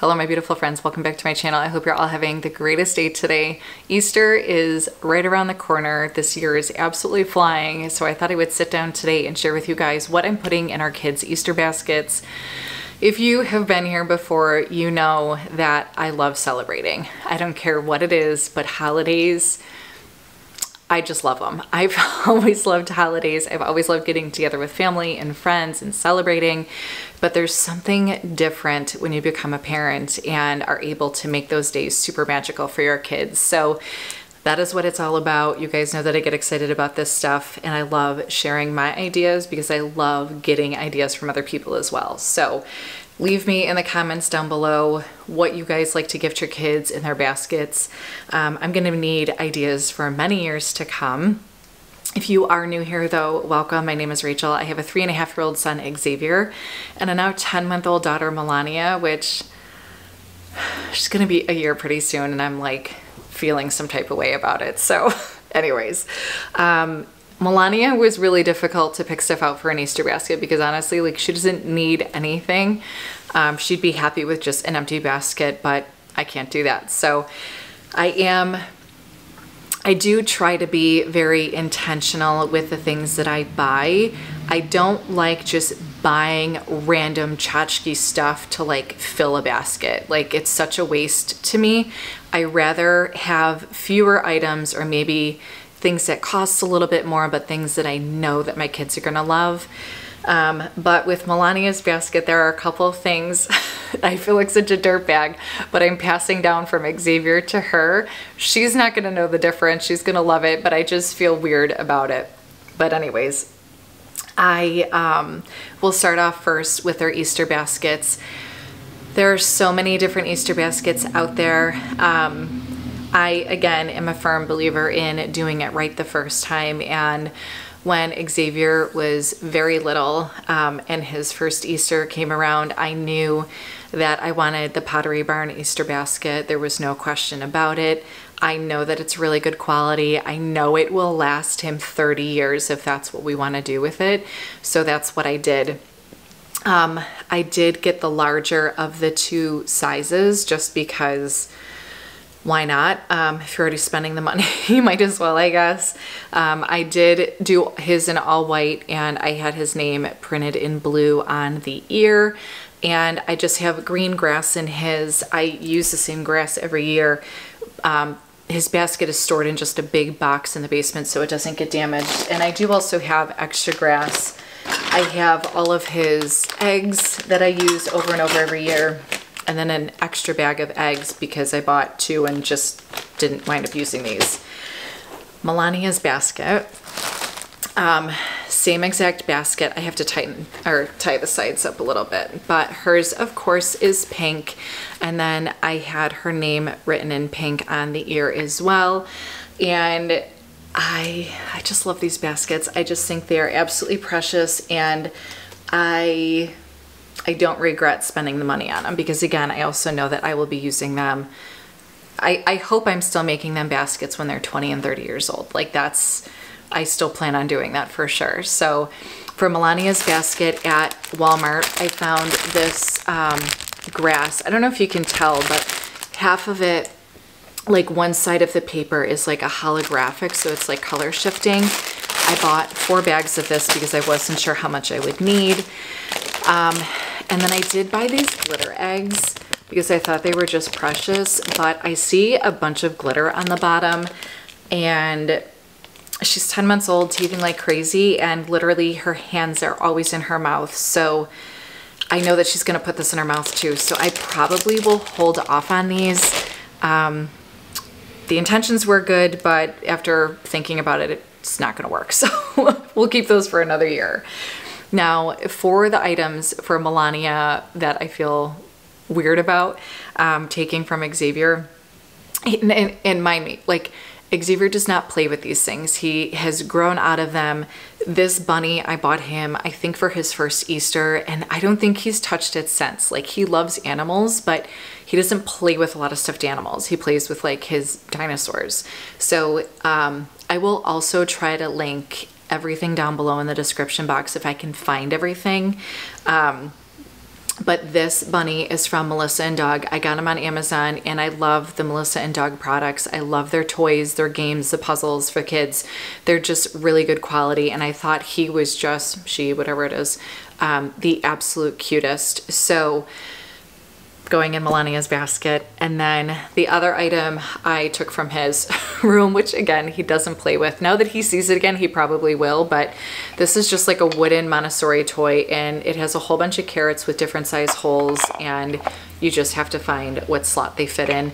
Hello my beautiful friends, welcome back to my channel. I hope you're all having the greatest day today. Easter is right around the corner. This year is absolutely flying, so I thought I would sit down today and share with you guys what I'm putting in our kids' Easter baskets. If you have been here before, you know that I love celebrating. I don't care what it is, but holidays, I just love them. I've always loved holidays. I've always loved getting together with family and friends and celebrating, but there's something different when you become a parent and are able to make those days super magical for your kids. So that is what it's all about. You guys know that I get excited about this stuff and I love sharing my ideas because I love getting ideas from other people as well. So leave me in the comments down below what you guys like to gift your kids in their baskets. I'm gonna need ideas for many years to come. If you are new here though, welcome. My name is Rachel. I have a 3.5-year-old son, Xavier, and a now 10-month-old daughter, Melania, which she's gonna be a year pretty soon, and I'm like feeling some type of way about it. So anyways, Melania was really difficult to pick stuff out for an Easter basket because honestly, like, she doesn't need anything. She'd be happy with just an empty basket, but I can't do that. So I do try to be very intentional with the things that I buy. I don't like just buying random tchotchke stuff to like fill a basket. Like, it's such a waste to me. I rather have fewer items, or maybe things that cost a little bit more, but things that I know that my kids are gonna love. But with Melania's basket, there are a couple of things. I feel like such a dirtbag, but I'm passing down from Xavier to her. She's not gonna know the difference. She's gonna love it, but I just feel weird about it. But anyways, I will start off first with their Easter baskets. There are so many different Easter baskets out there. I, again, am a firm believer in doing it right the first time, and when Xavier was very little and his first Easter came around, I knew that I wanted the Pottery Barn Easter basket. There was no question about it. I know that it's really good quality. I know it will last him 30 years if that's what we want to do with it. So that's what I did. I did get the larger of the two sizes just because why not? If you're already spending the money, you might as well, I guess. I did do his in all white, and I had his name printed in blue on the ear, and I just have green grass in his. I use the same grass every year. His basket is stored in just a big box in the basement so it doesn't get damaged, and I do also have extra grass. I have all of his eggs that I use over and over every year, and then an extra bag of eggs because I bought two and just didn't wind up using these. Melania's basket, same exact basket. I have to tighten or tie the sides up a little bit, but hers of course is pink, and then I had her name written in pink on the ear as well. And I just love these baskets. I just think they are absolutely precious, and I don't regret spending the money on them because, again, I also know that I will be using them. I hope I'm still making them baskets when they're 20 and 30 years old. Like, that's, I still plan on doing that for sure. So for Melania's basket at Walmart, I found this grass. I don't know if you can tell, but half of it, like one side of the paper is like a holographic, so it's like color shifting. I bought 4 bags of this because I wasn't sure how much I would need. And then I did buy these glitter eggs because I thought they were just precious, but I see a bunch of glitter on the bottom, and she's 10 months old, teething like crazy, and literally her hands are always in her mouth. So I know that she's gonna put this in her mouth too. So I probably will hold off on these. The intentions were good, but after thinking about it, it's not gonna work. So we'll keep those for another year. Now, for the items for Melania that I feel weird about taking from Xavier, and mind me, like, Xavier does not play with these things. He has grown out of them. This bunny, I bought him, I think, for his first Easter, and I don't think he's touched it since. Like, he loves animals, but he doesn't play with a lot of stuffed animals. He plays with, like, his dinosaurs. So I will also try to link everything down below in the description box if I can find everything. But this bunny is from Melissa and Doug. I got them on Amazon, and I love the Melissa and Doug products. I love their toys, their games, the puzzles for kids. They're just really good quality, and I thought he was just, she, whatever it is, the absolute cutest. So going in Melania's basket. And then the other item I took from his room, which again, he doesn't play with. Now that he sees it again, he probably will, but this is just like a wooden Montessori toy, and it has a whole bunch of carrots with different size holes, and you just have to find what slot they fit in.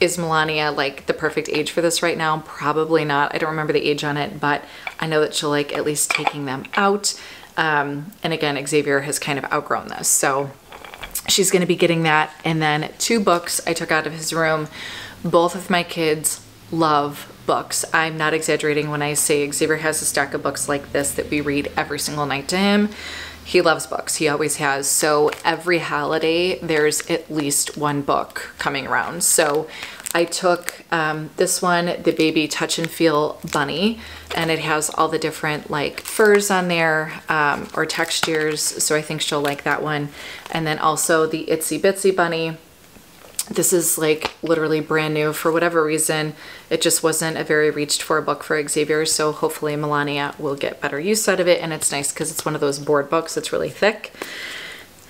Is Melania like the perfect age for this right now? Probably not. I don't remember the age on it, but I know that she'll like at least taking them out. And again, Xavier has kind of outgrown this, so she's gonna be getting that. And then two books I took out of his room. Both of my kids love books. I'm not exaggerating when I say Xavier has a stack of books like this that we read every single night to him. He loves books, he always has. So every holiday, there's at least one book coming around. So I took this one, the Baby Touch and Feel Bunny, and it has all the different like furs on there or textures, so I think she'll like that one. And then also the Itsy Bitsy Bunny. This is like literally brand new. For whatever reason, it just wasn't a very reached for book for Xavier, so hopefully Melania will get better use out of it. And it's nice because it's one of those board books, it's really thick.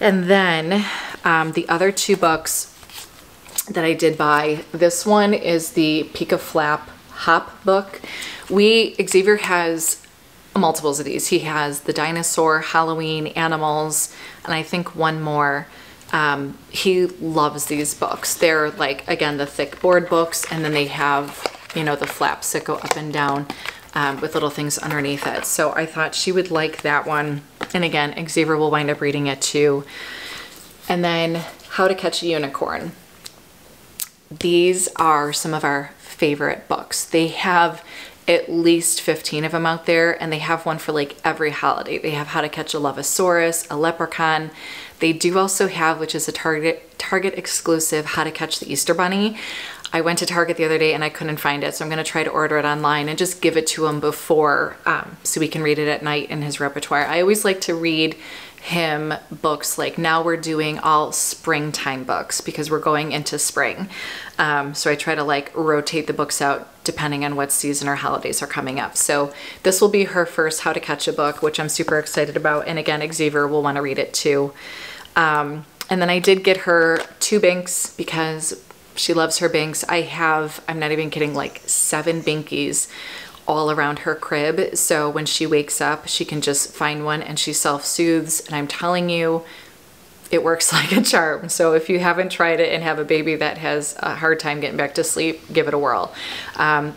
And then the other two books that I did buy. This one is the Peek a Flap Hop book. Xavier has multiples of these. He has the dinosaur, Halloween, animals, and I think one more. He loves these books. They're like, again, the thick board books, and then they have, you know, the flaps that go up and down with little things underneath it. So I thought she would like that one. And again, Xavier will wind up reading it too. And then How to Catch a Unicorn. These are some of our favorite books. They have at least 15 of them out there, and they have one for like every holiday. They have How to Catch a Lovosaurus, a Leprechaun. They do also have, which is a Target exclusive, How to Catch the Easter Bunny. I went to Target the other day and I couldn't find it, so I'm gonna try to order it online and just give it to him before, so we can read it at night in his repertoire. I always like to read him books like, now we're doing all springtime books because we're going into spring, so I try to like rotate the books out depending on what season or holidays are coming up. So this will be her first How to Catch a book, which I'm super excited about, and again, Xavier will want to read it too. And then I did get her two Binks because she loves her Binks. I have, I'm not even kidding, like 7 Binkies all around her crib, so when she wakes up she can just find one and she self-soothes, and I'm telling you, it works like a charm. So if you haven't tried it and have a baby that has a hard time getting back to sleep, give it a whirl.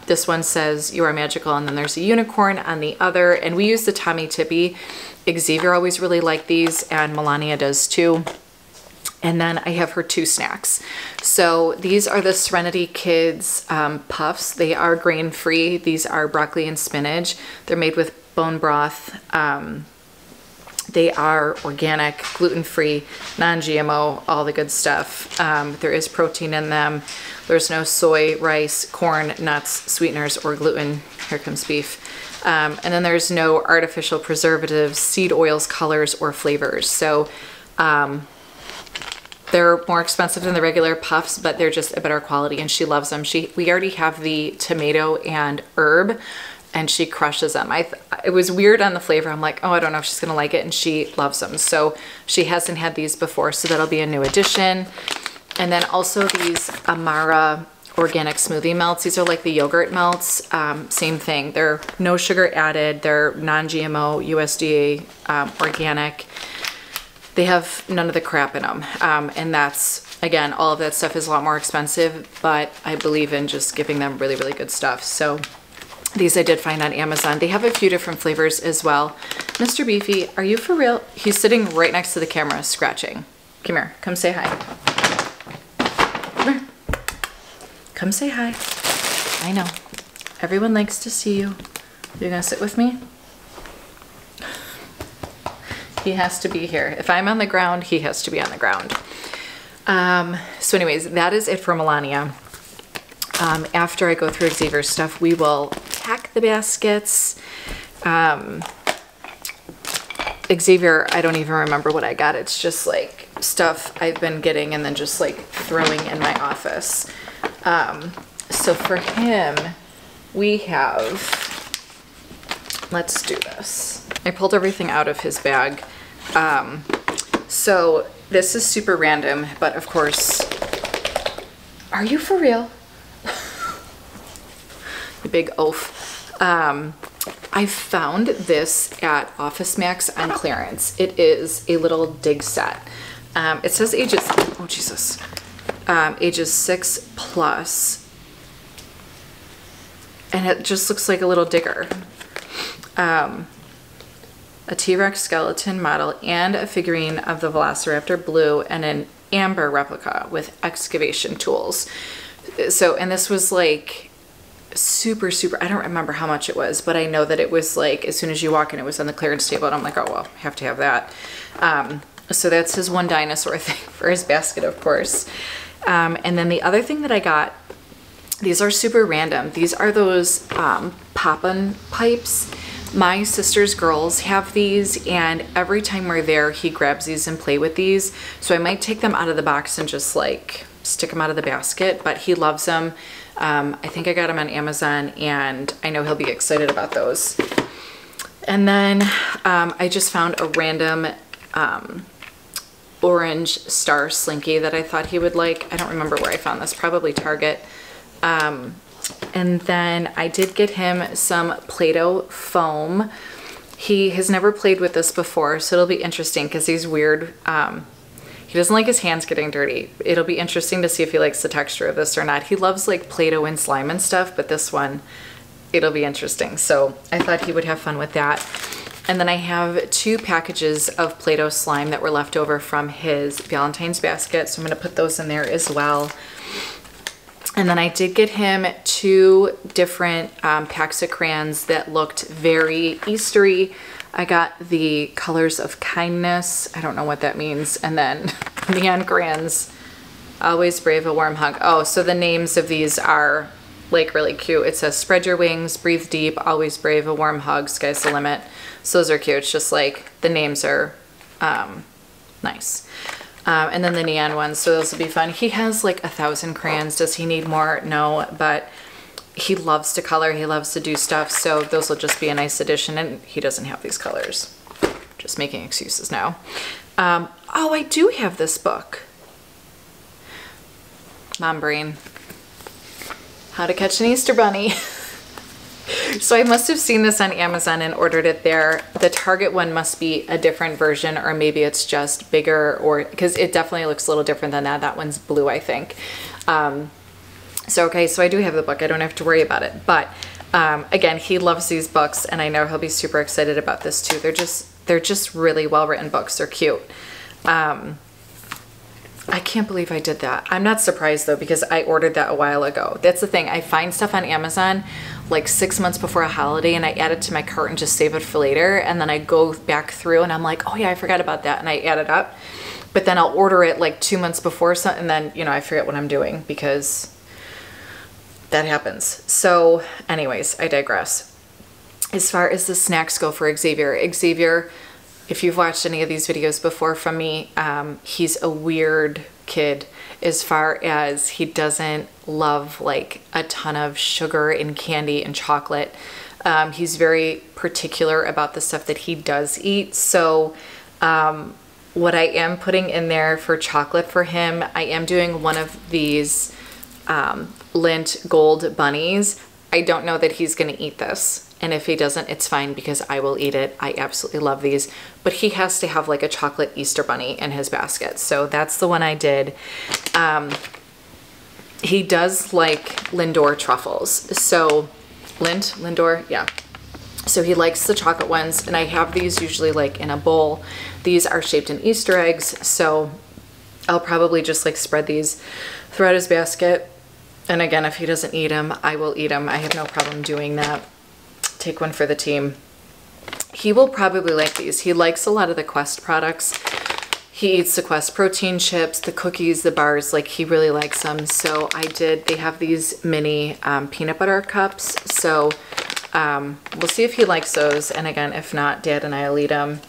This one says you are magical, and then there's a unicorn on the other, and we use the Tommy Tippee. Xavier always really liked these, and Melania does too. And then I have her two snacks. So these are the Serenity Kids Puffs. They are grain-free. These are broccoli and spinach. They're made with bone broth. They are organic, gluten-free, non-GMO, all the good stuff. There is protein in them. There's no soy, rice, corn, nuts, sweeteners, or gluten. Here comes beef. And then there's no artificial preservatives, seed oils, colors, or flavors. So, they're more expensive than the regular puffs, but they're just a better quality, and she loves them. We already have the tomato and herb, and she crushes them. It was weird on the flavor. I'm like, oh, I don't know if she's gonna like it, and she loves them. So she hasn't had these before, so that'll be a new addition. And then also these Amara organic smoothie melts. These are like the yogurt melts, same thing. They're no sugar added. They're non-GMO, USDA, organic. They have none of the crap in them. And that's, again, all of that stuff is a lot more expensive, but I believe in just giving them really, really good stuff. So these I did find on Amazon. They have a few different flavors as well. Mr. Beefy, are you for real? He's sitting right next to the camera, scratching. Come here, come say hi. Come here. Come say hi. I know, everyone likes to see you. You're gonna sit with me? He has to be here. If I'm on the ground, he has to be on the ground. So anyways, that is it for Melania. After I go through Xavier's stuff, we will pack the baskets. Xavier, I don't even remember what I got. It's just like stuff I've been getting and then just like throwing in my office. So for him, we have, let's do this. I pulled everything out of his bag. So this is super random, but of course, are you for real? The big oaf. I found this at Office Max on clearance. It is a little dig set. It says ages, oh Jesus, ages 6+, and it just looks like a little digger. A T-Rex skeleton model and a figurine of the Velociraptor Blue and an amber replica with excavation tools. So, and this was like super, super, I don't remember how much it was, but I know that it was like, as soon as you walk in, it was on the clearance table, and I'm like, oh, well, I have to have that. So that's his one dinosaur thing for his basket, of course. And then the other thing that I got, these are super random. These are those Poppin pipes. My sister's girls have these, and every time we're there, he grabs these and play with these. So I might take them out of the box and just like stick them out of the basket, but he loves them. I think I got them on Amazon, and I know he'll be excited about those. And then I just found a random orange star slinky that I thought he would like. I don't remember where I found this, probably Target. And then I did get him some Play-Doh foam. He has never played with this before, so it'll be interesting because he's weird. He doesn't like his hands getting dirty. It'll be interesting to see if he likes the texture of this or not. He loves like Play-Doh and slime and stuff, but this one, it'll be interesting. So I thought he would have fun with that. And then I have 2 packages of Play-Doh slime that were left over from his Valentine's basket, so I'm gonna put those in there as well. And then I did get him 2 different packs of crayons that looked very Eastery. I got the Colors of Kindness. I don't know what that means. And then Neon Crayons, Always Brave, A Warm Hug. Oh, so the names of these are like really cute. It says Spread Your Wings, Breathe Deep, Always Brave, A Warm Hug, Sky's the Limit. So those are cute. It's just like the names are nice. And then the neon ones, so those will be fun. He has like 1,000 crayons. Does he need more? No, but he loves to color. He loves to do stuff, so those will just be a nice addition, and he doesn't have these colors. Just making excuses now. Oh, I do have this book. Mom brain. How to Catch an Easter Bunny. So I must have seen this on Amazon and ordered it there. The Target one must be a different version, or maybe it's just bigger, or because it definitely looks a little different than that. That one's blue, I think. So okay, so I do have the book. I don't have to worry about it. But again, he loves these books, and I know he'll be super excited about this too. They're just really well-written books. They're cute. I can't believe I did that. I'm not surprised though, because I ordered that a while ago. That's the thing. I find stuff on Amazon like 6 months before a holiday, and I add it to my cart and just save it for later, and then I go back through and I'm like, oh yeah, I forgot about that, and I add it up. But then I'll order it like 2 months before something, and then, you know, I forget what I'm doing, because that happens. So anyways, I digress. As far as the snacks go for Xavier, if you've watched any of these videos before from me, he's a weird kid as far as he doesn't love like a ton of sugar and candy and chocolate. He's very particular about the stuff that he does eat. So what I am putting in there for chocolate for him, I am doing one of these Lindt gold bunnies. I don't know that he's gonna eat this. And if he doesn't, it's fine, because I will eat it. I absolutely love these. But he has to have like a chocolate Easter bunny in his basket. So that's the one I did. He does like Lindor truffles. So Lindor, yeah. So he likes the chocolate ones, and I have these usually like in a bowl. These are shaped in Easter eggs. So I'll probably just like spread these throughout his basket. And again, if he doesn't eat them, I will eat them. I have no problem doing that. Take one for the team. He will probably like these. He likes a lot of the Quest products. He eats the Quest protein chips, the cookies, the bars, like he really likes them. So they have these mini peanut butter cups. So we'll see if he likes those. And again, if not, Dad and I will eat them.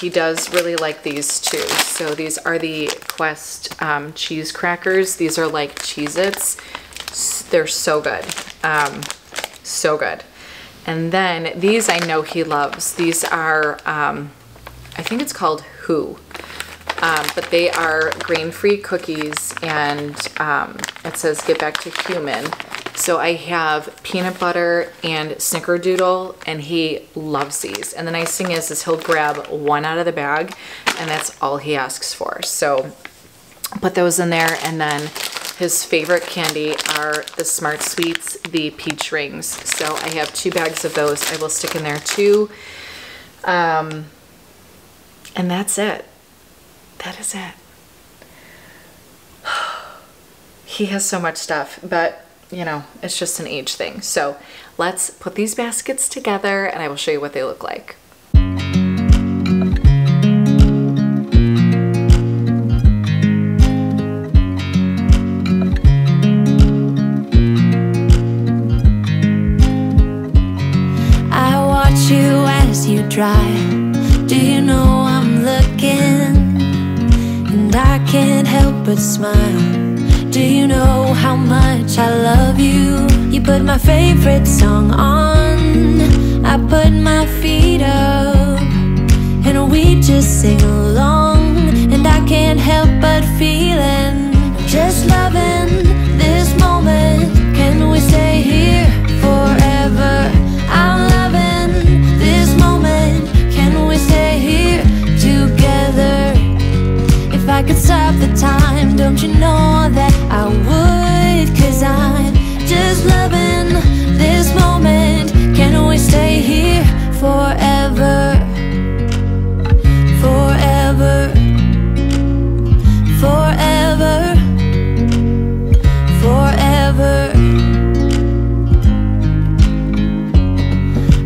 he does really like these too. So these are the Quest cheese crackers. These are like Cheez-Its. They're so good. So good. And then these I know he loves. These are, I think it's called Who. But they are grain-free cookies, and it says get back to human. So I have peanut butter and snickerdoodle, and he loves these. And the nice thing is he'll grab one out of the bag, and that's all he asks for. So put those in there, and then his favorite candy are the Smart Sweets, the peach rings. So I have 2 bags of those. I will stick in there too. And that's it. That is it. He has so much stuff, but you know, it's just an age thing. So let's put these baskets together and I will show you what they look like. I watch you as you drive. Do you know I'm looking? And I can't help but smile. Do you know how much I love you? You put my favorite song on, I put my feet up, and we just sing along. And I can't help but feeling, just loving this moment. Can we stay here forever? I'm loving this moment. Can we stay here together? If I could stop the time, don't you know that I would? 'Cause I'm just loving this moment. Can we stay here forever? Forever. Forever. Forever.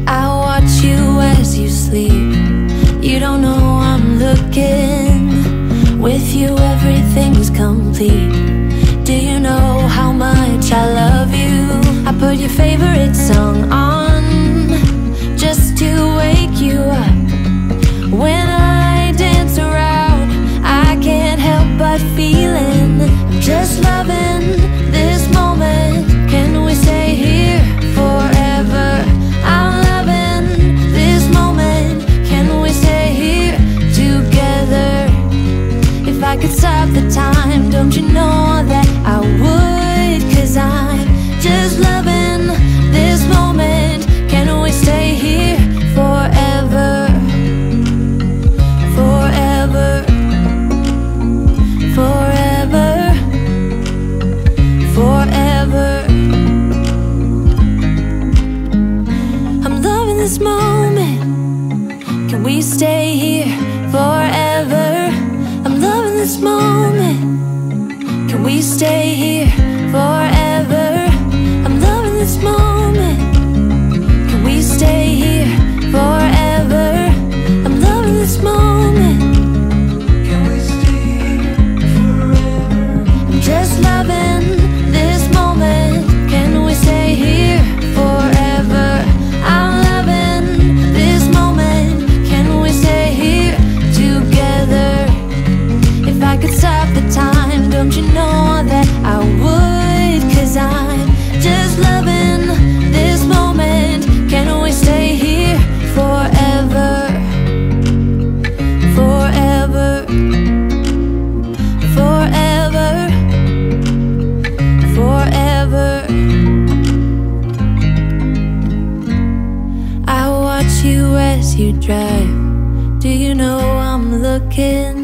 I watch you as you sleep. You don't know I'm looking. With you everything's complete. Do you know how much I love you? I put your favorite song on just to wake you up. When I dance around, I can't help but feeling, I'm just loving this moment. Can we stay here forever? I'm loving this moment. Can we stay here together? If I could stop the time, don't you know that I would? 'Cause I'm just loving this moment. Can we stay here forever? Forever. Forever. Forever. I'm loving this moment. Can we stay here forever? This moment, can we stay here forever? I'm loving this moment. Can we stay here forever? I'm loving this moment. Can we stay here forever? I'm just loving this moment. Can we stay here forever? I'm loving this moment. Can we stay here together? If I could stop the time, don't you know that I would? 'Cause I'm just loving this moment. Can we stay here forever? Forever. Forever. Forever. I watch you as you drive. Do you know I'm looking?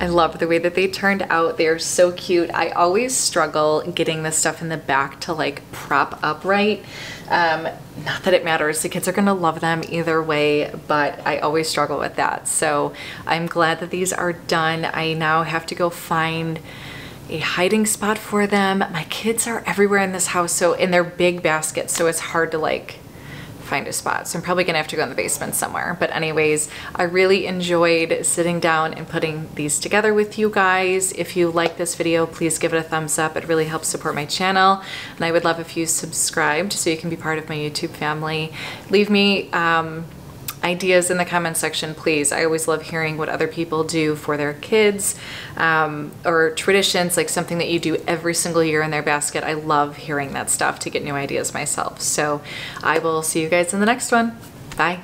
I love the way that they turned out. They are so cute. I always struggle getting this stuff in the back to like prop up right. Not that it matters. The kids are gonna love them either way, but I always struggle with that. So I'm glad that these are done. I now have to go find a hiding spot for them. My kids are everywhere in this house, so in their big baskets, so it's hard to like find a spot. So I'm probably gonna have to go in the basement somewhere. But anyways, I really enjoyed sitting down and putting these together with you guys. If you like this video, please give it a thumbs up. It really helps support my channel. And I would love if you subscribed so you can be part of my YouTube family. Leave me ideas in the comments section, please. I always love hearing what other people do for their kids, or traditions, like something that you do every single year in their basket. I love hearing that stuff to get new ideas myself. So I will see you guys in the next one. Bye.